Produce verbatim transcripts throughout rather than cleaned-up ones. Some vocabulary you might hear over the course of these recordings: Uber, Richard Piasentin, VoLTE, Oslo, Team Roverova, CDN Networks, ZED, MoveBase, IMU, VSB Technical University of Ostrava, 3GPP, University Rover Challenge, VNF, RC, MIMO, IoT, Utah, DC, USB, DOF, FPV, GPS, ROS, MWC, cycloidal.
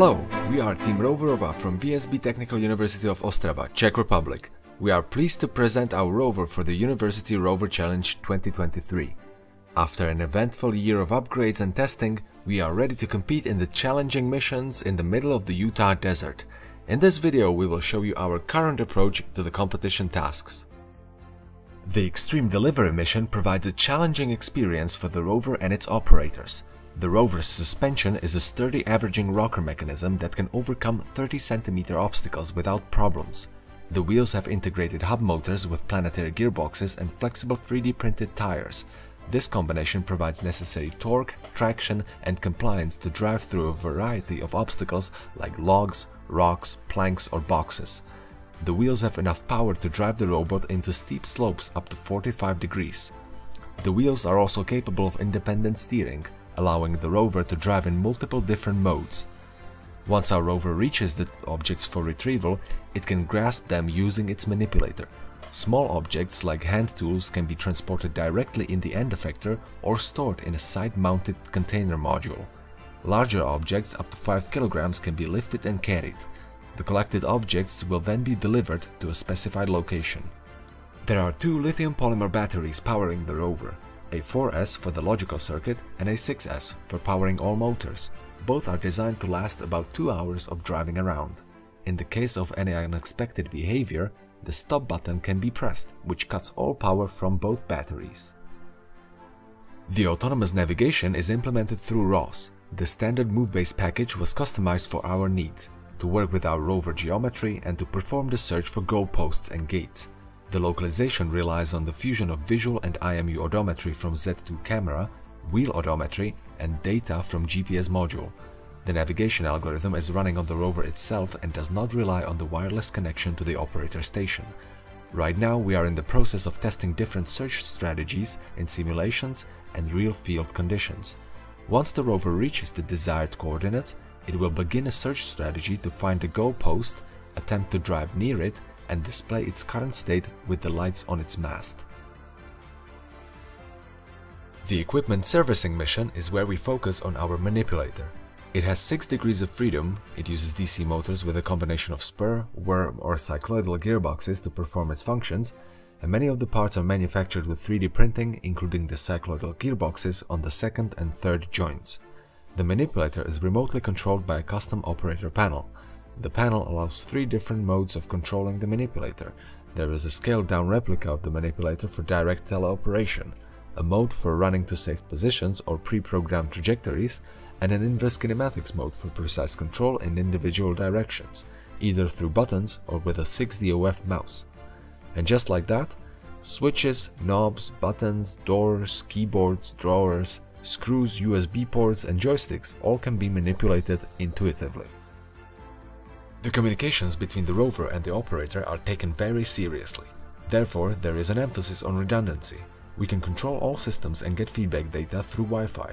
Hello, we are Team Roverova from V S B Technical University of Ostrava, Czech Republic. We are pleased to present our rover for the University Rover Challenge twenty twenty-three. After an eventful year of upgrades and testing, we are ready to compete in the challenging missions in the middle of the Utah desert. In this video we will show you our current approach to the competition tasks. The Extreme Delivery mission provides a challenging experience for the rover and its operators. The rover's suspension is a sturdy averaging rocker mechanism that can overcome thirty centimeter obstacles without problems. The wheels have integrated hub motors with planetary gearboxes and flexible three D printed tires. This combination provides necessary torque, traction and compliance to drive through a variety of obstacles like logs, rocks, planks or boxes. The wheels have enough power to drive the robot into steep slopes up to forty-five degrees. The wheels are also capable of independent steering, allowing the rover to drive in multiple different modes. Once our rover reaches the objects for retrieval, it can grasp them using its manipulator. Small objects like hand tools can be transported directly in the end effector or stored in a side-mounted container module. Larger objects up to five kilograms can be lifted and carried. The collected objects will then be delivered to a specified location. There are two lithium polymer batteries powering the rover. A four S for the logical circuit and a six S for powering all motors. Both are designed to last about two hours of driving around. In the case of any unexpected behavior, the stop button can be pressed, which cuts all power from both batteries. The autonomous navigation is implemented through R O S. The standard MoveBase package was customized for our needs, to work with our rover geometry and to perform the search for goalposts and gates. The localization relies on the fusion of visual and I M U odometry from Z E D two camera, wheel odometry and data from G P S module. The navigation algorithm is running on the rover itself and does not rely on the wireless connection to the operator station. Right now we are in the process of testing different search strategies in simulations and real field conditions. Once the rover reaches the desired coordinates, it will begin a search strategy to find a goalpost, attempt to drive near it, and display its current state with the lights on its mast. The equipment servicing mission is where we focus on our manipulator. It has six degrees of freedom, it uses D C motors with a combination of spur, worm or cycloidal gearboxes to perform its functions, and many of the parts are manufactured with three D printing, including the cycloidal gearboxes on the second and third joints. The manipulator is remotely controlled by a custom operator panel. The panel allows three different modes of controlling the manipulator. There is a scaled-down replica of the manipulator for direct teleoperation, a mode for running to safe positions or pre-programmed trajectories, and an inverse kinematics mode for precise control in individual directions, either through buttons or with a six D O F mouse. And just like that, switches, knobs, buttons, doors, keyboards, drawers, screws, U S B ports and joysticks all can be manipulated intuitively. The communications between the rover and the operator are taken very seriously. Therefore, there is an emphasis on redundancy. We can control all systems and get feedback data through Wi-Fi.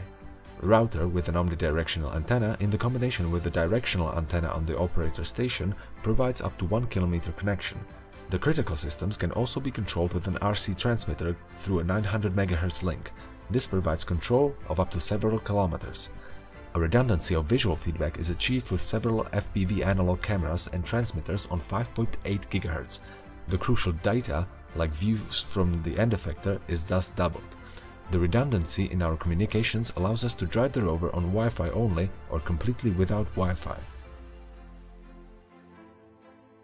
Router with an omnidirectional antenna in the combination with the directional antenna on the operator station provides up to one kilometer connection. The critical systems can also be controlled with an R C transmitter through a nine hundred megahertz link. This provides control of up to several kilometers. A redundancy of visual feedback is achieved with several F P V analog cameras and transmitters on five point eight gigahertz. The crucial data, like views from the end effector, is thus doubled. The redundancy in our communications allows us to drive the rover on Wi-Fi only or completely without Wi-Fi.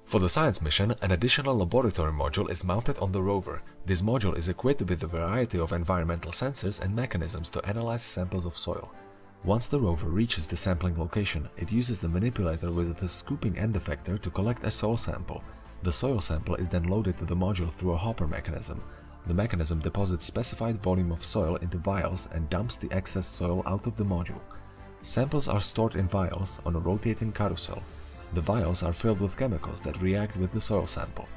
For the science mission, an additional laboratory module is mounted on the rover. This module is equipped with a variety of environmental sensors and mechanisms to analyze samples of soil. Once the rover reaches the sampling location, it uses the manipulator with the scooping end effector to collect a soil sample. The soil sample is then loaded to the module through a hopper mechanism. The mechanism deposits specified volume of soil into vials and dumps the excess soil out of the module. Samples are stored in vials on a rotating carousel. The vials are filled with chemicals that react with the soil sample.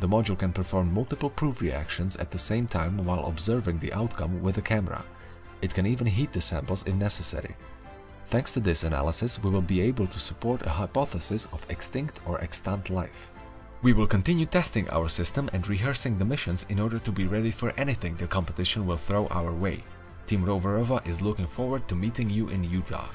The module can perform multiple proof reactions at the same time while observing the outcome with a camera. It can even heat the samples if necessary. Thanks to this analysis, we will be able to support a hypothesis of extinct or extant life. We will continue testing our system and rehearsing the missions in order to be ready for anything the competition will throw our way. Team Roverova is looking forward to meeting you in Utah.